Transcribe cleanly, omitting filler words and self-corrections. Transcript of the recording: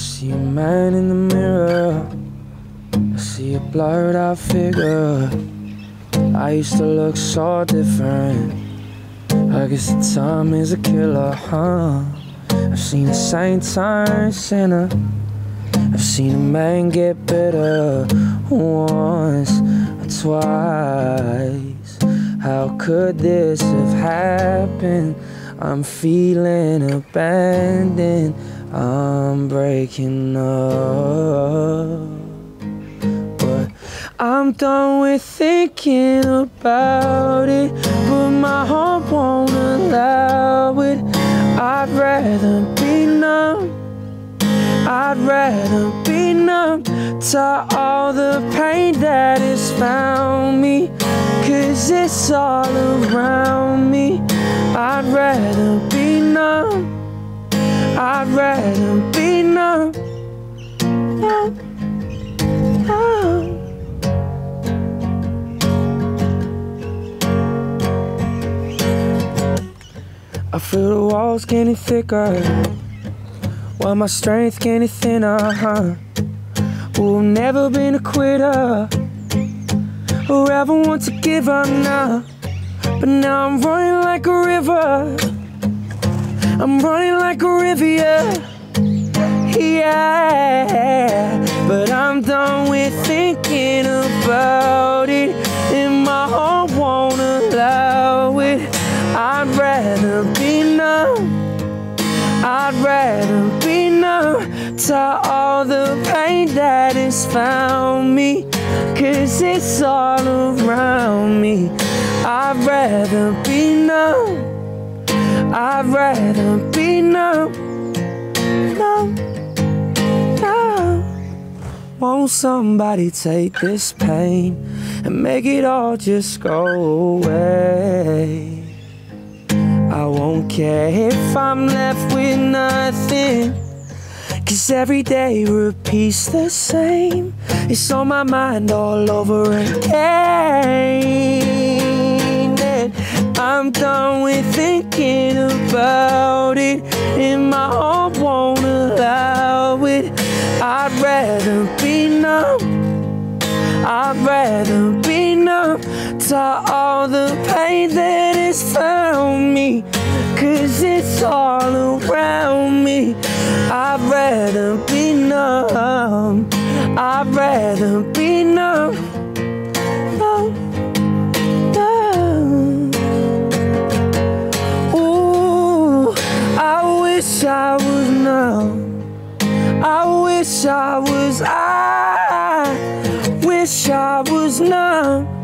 see a man in the mirror, I see a blurred out figure. I used to look so different, I guess the time is a killer, huh? I've seen a saint turn sinner, I've seen a man get bitter once or twice. How could this have happened? I'm feeling abandoned, I'm breaking up. But I'm done with thinking about it, but my heart won't allow it. I'd rather be numb, I'd rather be numb to all the pain that has found me, 'cause it's all around me. I'd rather be numb, I'd rather be numb, numb, numb. I feel the walls getting thicker, while my strength getting thinner, huh? Who've never been a quitter, or ever want to give up now. But now I'm running like a river, I'm running like a river, yeah. But I'm done with thinking about it, and my heart won't allow it. I'd rather be numb, I'd rather be numb to all the pain that has found me, 'cause it's all around me. I'd rather be numb, I'd rather be numb, numb, numb. Won't somebody take this pain and make it all just go away? I won't care if I'm left with nothing, 'cause every day repeats the same. It's on my mind all over again. I'm done with thinking about it, and my heart won't allow it. I'd rather be numb, I'd rather be numb to all the pain that has found me, 'cause it's all around me. I'd rather be numb, I'd rather be numb. I was numb, I wish I was numb.